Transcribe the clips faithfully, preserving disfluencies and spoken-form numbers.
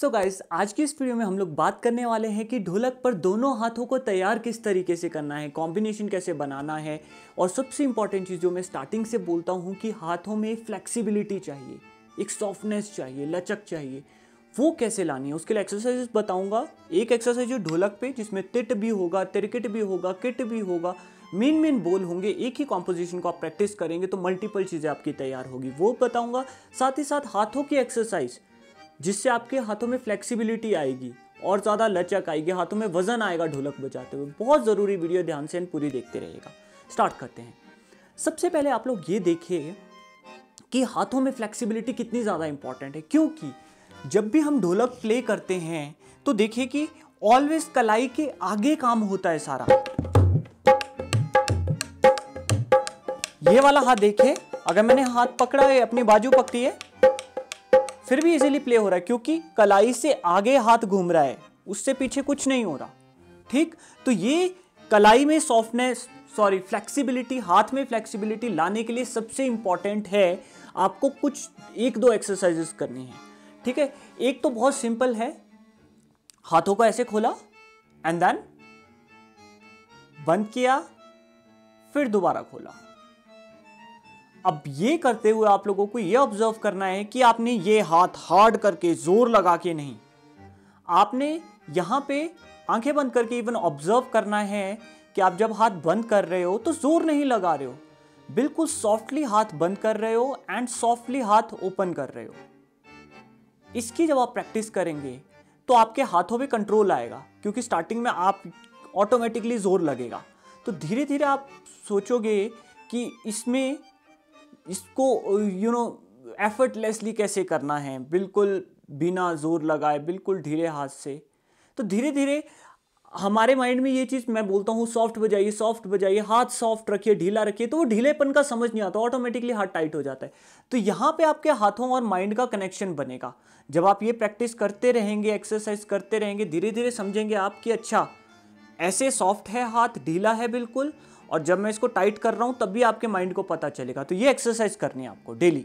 सो so guys आज की इस वीडियो में हम लोग बात करने वाले हैं कि ढोलक पर दोनों हाथों को तैयार किस तरीके से करना है, कॉम्बिनेशन कैसे बनाना है। और सबसे इम्पॉर्टेंट चीज़ जो मैं स्टार्टिंग से बोलता हूँ कि हाथों में फ्लेक्सिबिलिटी चाहिए, एक सॉफ्टनेस चाहिए, लचक चाहिए, वो कैसे लानी है उसके लिए एक्सरसाइजेस बताऊंगा। एक एक्सरसाइज है ढोलक पे जिसमें तिट भी होगा, तिरकिट भी होगा, किट भी होगा, मेन मेन बोल होंगे। एक ही कॉम्पोजिशन को आप प्रैक्टिस करेंगे तो मल्टीपल चीज़ें आपकी तैयार होगी, वो बताऊंगा। साथ ही साथ हाथों की एक्सरसाइज जिससे आपके हाथों में फ्लेक्सिबिलिटी आएगी और ज़्यादा लचक आएगी, हाथों में वजन आएगा ढोलक बजाते हुए। बहुत ज़रूरी वीडियो, ध्यान से पूरी देखते रहिएगा। स्टार्ट करते हैं। सबसे पहले आप लोग ये देखिए कि हाथों में फ्लेक्सिबिलिटी कितनी ज़्यादा इंपॉर्टेंट है, क्योंकि जब भी हम ढोलक प्ले करते हैं तो देखिए कि ऑलवेज कलाई के आगे काम होता है सारा। ये वाला हाथ देखिए, अगर मैंने हाथ पकड़ा है, अपनी बाजू पकड़ी है, फिर भी इजीली प्ले हो रहा है क्योंकि कलाई से आगे हाथ घूम रहा है, उससे पीछे कुछ नहीं हो रहा। ठीक, तो ये कलाई में सॉफ्टनेस सॉरी फ्लेक्सिबिलिटी, हाथ में फ्लेक्सिबिलिटी लाने के लिए सबसे इंपॉर्टेंट है आपको कुछ एक दो एक्सरसाइजेस करनी है। ठीक है, एक तो बहुत सिंपल है, हाथों को ऐसे खोला एंड देन बंद किया, फिर दोबारा खोला। अब ये करते हुए आप लोगों को ये ऑब्जर्व करना है कि आपने ये हाथ हार्ड करके जोर लगा के नहीं, आपने यहाँ पे आंखें बंद करके इवन ऑब्जर्व करना है कि आप जब हाथ बंद कर रहे हो तो जोर नहीं लगा रहे हो, बिल्कुल सॉफ्टली हाथ बंद कर रहे हो एंड सॉफ्टली हाथ ओपन कर रहे हो। इसकी जब आप प्रैक्टिस करेंगे तो आपके हाथों पे कंट्रोल आएगा, क्योंकि स्टार्टिंग में आप ऑटोमेटिकली जोर लगेगा। तो धीरे धीरे आप सोचोगे कि इसमें इसको यू नो एफर्टलेसली कैसे करना है, बिल्कुल बिना जोर लगाए, बिल्कुल धीरे हाथ से। तो धीरे धीरे हमारे माइंड में ये चीज़, मैं बोलता हूँ सॉफ्ट बजाइए, सॉफ्ट बजाइए, हाथ सॉफ्ट रखिए, ढीला रखिए, तो वो ढीलेपन का समझ नहीं आता, ऑटोमेटिकली हाथ टाइट हो जाता है। तो यहाँ पे आपके हाथों और माइंड का कनेक्शन बनेगा। जब आप ये प्रैक्टिस करते रहेंगे, एक्सरसाइज करते रहेंगे, धीरे धीरे समझेंगे आप कि अच्छा ऐसे सॉफ्ट है हाथ, ढीला है बिल्कुल, और जब मैं इसको टाइट कर रहा हूँ तब भी आपके माइंड को पता चलेगा। तो ये एक्सरसाइज करनी है आपको डेली।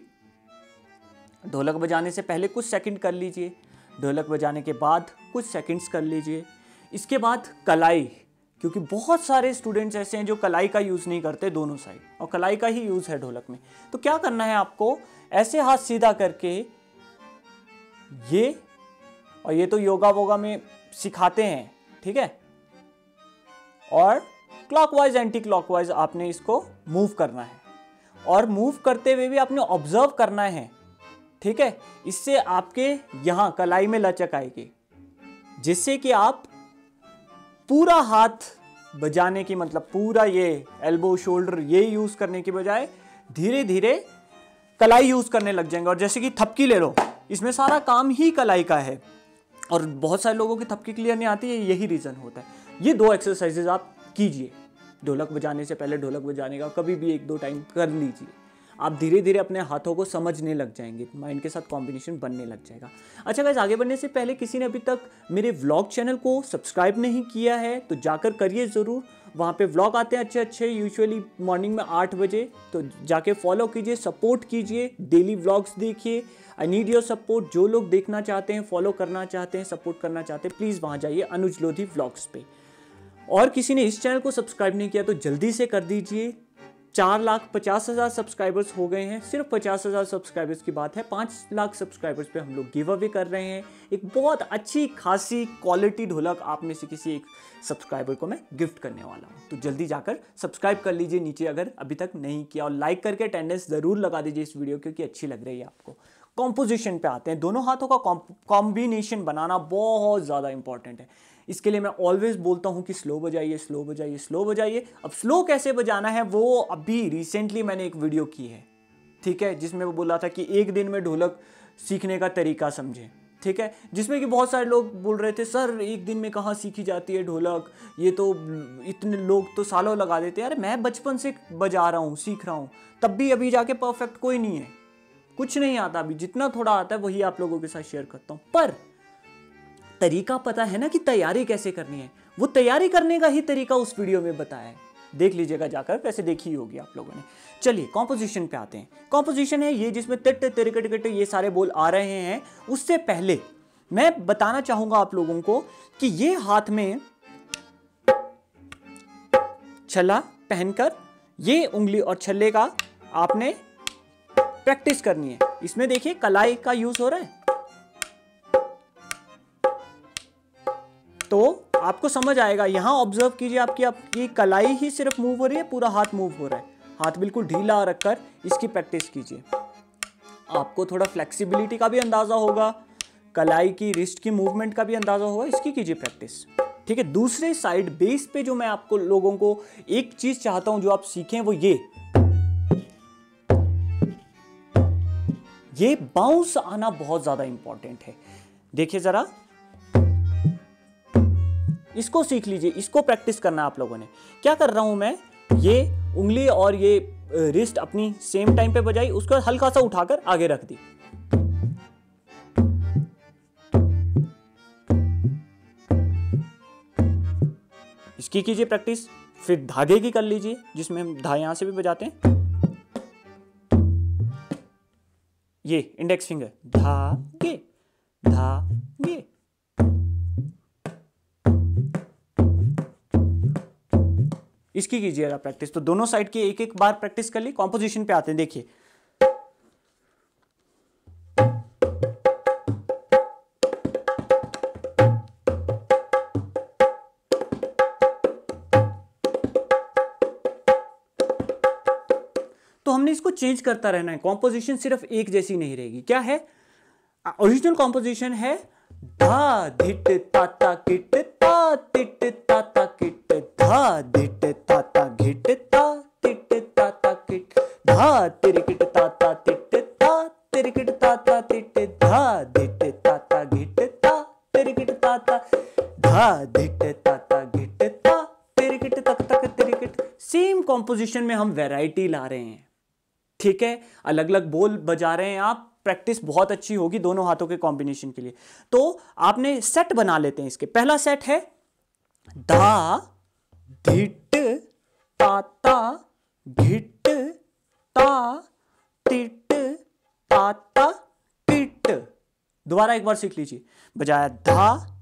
ढोलक बजाने से पहले कुछ सेकंड कर लीजिए, ढोलक बजाने के बाद कुछ सेकंड्स कर लीजिए। इसके बाद कलाई, क्योंकि बहुत सारे स्टूडेंट्स ऐसे हैं जो कलाई का यूज़ नहीं करते दोनों साइड, और कलाई का ही यूज़ है ढोलक में। तो क्या करना है आपको, ऐसे हाथ सीधा करके ये, और ये तो योगा वोगा में सिखाते हैं, ठीक है, और क्लॉकवाइज एंटी क्लॉकवाइज आपने इसको मूव करना है, और मूव करते हुए भी आपने ऑब्जर्व करना है। ठीक है, इससे आपके यहाँ कलाई में लचक आएगी, जिससे कि आप पूरा हाथ बजाने की, मतलब पूरा ये एल्बो शोल्डर ये यूज़ करने के बजाय धीरे धीरे कलाई यूज़ करने लग जाएंगे। और जैसे कि थपकी ले लो, इसमें सारा काम ही कलाई का है, और बहुत सारे लोगों की थपकी क्लियर नहीं आती है, यही रीज़न होता है। ये दो एक्सरसाइजेज आप कीजिए ढोलक बजाने से पहले, ढोलक बजाने का कभी भी एक दो टाइम कर लीजिए। आप धीरे धीरे अपने हाथों को समझने लग जाएंगे, माइंड के साथ कॉम्बिनेशन बनने लग जाएगा। अच्छा गाइस, आगे बढ़ने से पहले किसी ने अभी तक मेरे व्लॉग चैनल को सब्सक्राइब नहीं किया है तो जाकर करिए ज़रूर। वहाँ पे व्लॉग आते हैं अच्छे अच्छे यूजुअली मॉर्निंग में आठ बजे, तो जाके फॉलो कीजिए, सपोर्ट कीजिए, डेली व्लॉग्स देखिए। I need your support. जो लोग देखना चाहते हैं, फॉलो करना चाहते हैं, सपोर्ट करना चाहते हैं, प्लीज़ वहाँ जाइए अनुज लोधी व्लॉग्स पे। और किसी ने इस चैनल को सब्सक्राइब नहीं किया तो जल्दी से कर दीजिए। चार लाख पचास हज़ार सब्सक्राइबर्स हो गए हैं, सिर्फ पचास हज़ार सब्सक्राइबर्स की बात है। पाँच लाख सब्सक्राइबर्स पे हम लोग गिव अवे कर रहे हैं, एक बहुत अच्छी खासी क्वालिटी ढोलक आप में से किसी एक सब्सक्राइबर को मैं गिफ्ट करने वाला हूँ। तो जल्दी जाकर सब्सक्राइब कर लीजिए नीचे अगर अभी तक नहीं किया, और लाइक करके अटेंडेंस ज़रूर लगा दीजिए इस वीडियो, क्योंकि अच्छी लग रही है आपको। कॉम्पोजिशन पे आते हैं, दोनों हाथों का कॉम्बिनेशन बनाना बहुत ज़्यादा इंपॉर्टेंट है। इसके लिए मैं ऑलवेज बोलता हूँ कि स्लो बजाइए, स्लो बजाइए, स्लो बजाइए। अब स्लो कैसे बजाना है वो अभी रिसेंटली मैंने एक वीडियो की है, ठीक है, जिसमें वो बोला था कि एक दिन में ढोलक सीखने का तरीका समझें। ठीक है, जिसमें कि बहुत सारे लोग बोल रहे थे सर एक दिन में कहाँ सीखी जाती है ढोलक, ये तो इतने लोग तो सालों लगा देते हैं। अरे मैं बचपन से बजा रहा हूँ, सीख रहा हूँ, तब भी अभी जाके परफेक्ट कोई नहीं है, कुछ नहीं आता अभी, जितना थोड़ा आता है वही आप लोगों के साथ शेयर करता हूँ। पर तरीका पता है ना कि तैयारी कैसे करनी है, वो तैयारी करने का ही तरीका उस वीडियो में बताया है, देख लीजिएगा जाकर, वैसे देखी होगी आप लोगों ने। चलिए कॉम्पोजिशन पे आते हैं। कॉम्पोजिशन है ये जिसमें तिट तिरकट ये सारे बोल आ रहे हैं। उससे पहले मैं बताना चाहूंगा आप लोगों को कि ये हाथ में छल्ला पहनकर ये उंगली और छल्ले का आपने प्रैक्टिस करनी है। इसमें देखिए कलाई का यूज हो रहा है, तो आपको समझ आएगा। यहां ऑब्जर्व कीजिए, आपकी आपकी कलाई ही सिर्फ मूव हो रही है, पूरा हाथ मूव हो रहा है। हाथ बिल्कुल ढीला रखकर इसकी प्रैक्टिस कीजिए। आपको थोड़ा फ्लेक्सिबिलिटी का भी अंदाजा होगा, कलाई की रिस्ट की मूवमेंट का भी अंदाजा होगा, इसकी कीजिए प्रैक्टिस। ठीक है, दूसरे साइड बेस पे जो मैं आपको लोगों को एक चीज चाहता हूं जो आप सीखें वो ये ये बाउंस आना बहुत ज्यादा इंपॉर्टेंट है। देखिए जरा, इसको सीख लीजिए, इसको प्रैक्टिस करना आप लोगों ने। क्या कर रहा हूं मैं, ये उंगली और ये रिस्ट अपनी सेम टाइम पे बजाई, उसको हल्का सा उठाकर आगे रख दी। इसकी कीजिए प्रैक्टिस। फिर धागे की कर लीजिए, जिसमें हम धा यहां से भी बजाते हैं। ये इंडेक्स फिंगर धागे धागे, इसकी कीजिएगा प्रैक्टिस। तो दोनों साइड की एक एक बार प्रैक्टिस कर ली। कॉम्पोजिशन पे आते हैं, देखिए तो हमने इसको चेंज करता रहना है। कॉम्पोजिशन सिर्फ एक जैसी नहीं रहेगी। क्या है ओरिजिनल कॉम्पोजिशन है, धा धिट ताता किट ता तिट ताता किट धा धिट ताता घिट ता तिट ताता किट धा तिरकिट ताता तिट ता तिरकिट ताता तिट धा धिट ताता घिट ता तिरकिट ताता धा धिट ताता घिट ता तिरकिट तक तक तिरकिट। सेम कॉम्पोजिशन में हम वैरायटी ला रहे हैं। ठीक है, अलग अलग बोल बजा रहे हैं आप, प्रैक्टिस बहुत अच्छी होगी दोनों हाथों के कॉम्बिनेशन के लिए। तो आपने सेट बना लेते हैं इसके। पहला सेट है धा धिट ताता घिट ता तिट ताता पिट। दोबारा एक बार सीख लीजिए। बजाया धा,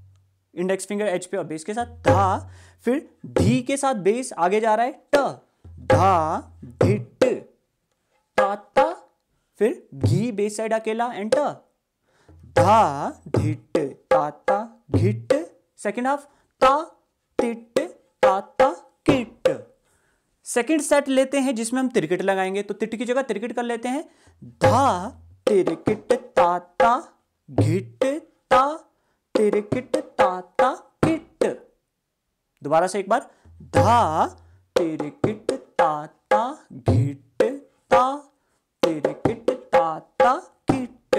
इंडेक्स फिंगर एच पे और बेस के साथ धा, फिर धी के साथ बेस आगे जा रहा है ट, धा धिट ताता, फिर घी बेस साइड अकेला एंटर धा धिट ताता घिट। सेकेंड हाफ ता तिट ताता किट। सेकेंड सेट लेते हैं जिसमें हम तिरकिट लगाएंगे, तो तिट की जगह तिरकिट कर लेते हैं। धा तिरकिट ताता घिट ता तिरकिट ताता किट। दोबारा से एक बार धा तिरकिट ताता घिट ता तिरकिट ताता किट।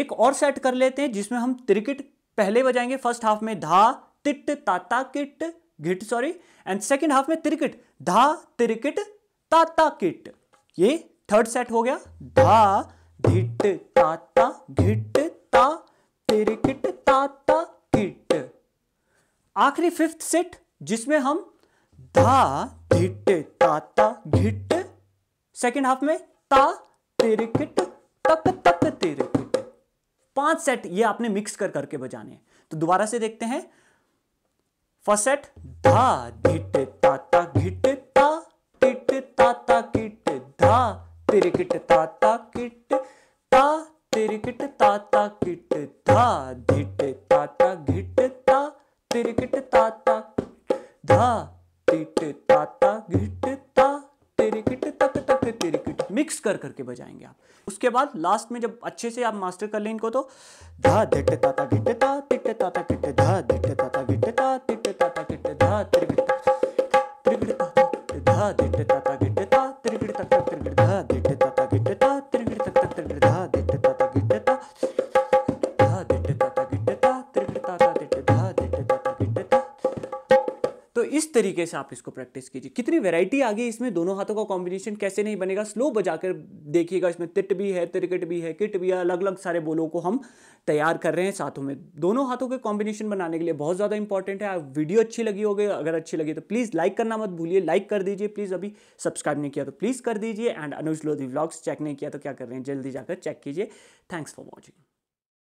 एक और सेट कर लेते हैं जिसमें हम तिरकिट पहले बजाएंगे फर्स्ट हाफ में, धा तिट ताता किट घिट सॉरी एंड सेकंड हाफ में तिरकिट, धा तिरकिट ताता किट। ये थर्ड सेट हो गया, धा धिट ताता घिट ता तिरकिट ताता किट। आखिरी फिफ्थ सेट जिसमें हम धा धिट ताता घिट, सेकेंड हाफ में ता तिरकिट तक तक तिरकिट। पांच सेट ये आपने मिक्स कर करके बजाने हैं। तो दोबारा से देखते हैं। फर्स्ट सेट धा धिट ताता घिट ता तिट ताता किट धा तिरकिट ताता किट ता तिरकिट ताता किट धा धिट ताता घिट ता तिरकिट ताता धा तिट ताता घिट ता तिरकिट तक तक तिरकिट। मिक्स कर करके बजाएंगे आप। उसके बाद लास्ट में जब अच्छे से आप मास्टर कर लें इनको, तो धा धिट ताता घिट ता तिट ताता किट धा धिट ताता घिट ता तिट ताता किट धा तिरकिट तिरकिट धा धिट ताता घिट ता तिरकिट तक तक तिरकिट धा धिट ताता घिट ता तिरकिट तक तक तिरकिट धा धिट ताता घिट ता धा धिट ताता घिट ता तिरकिट ताता तिट धा धिट ताता घिट ता। तो इस तरीके से आप इसको प्रैक्टिस कीजिए। कितनी वैरायटी आ गई इसमें, दोनों हाथों का कॉम्बिनेशन कैसे नहीं बनेगा। स्लो बजाकर देखिएगा, इसमें तिट भी है, तिरकिट भी है, किट भी है, अलग अलग सारे बोलों को हम तैयार कर रहे हैं साथों में। दोनों हाथों के कॉम्बिनेशन बनाने के लिए बहुत ज़्यादा इंपॉर्टेंट है। वीडियो अच्छी लगी होगी, अगर अच्छी लगी तो प्लीज़ लाइक करना मत भूलिए, लाइक कर दीजिए प्लीज़। अभी सब्सक्राइब नहीं किया तो प्लीज़ कर दीजिए, and Anuj Lodhi vlogs check नहीं किया तो क्या कर रहे हैं, जल्दी जाकर चेक कीजिए। Thanks for watching.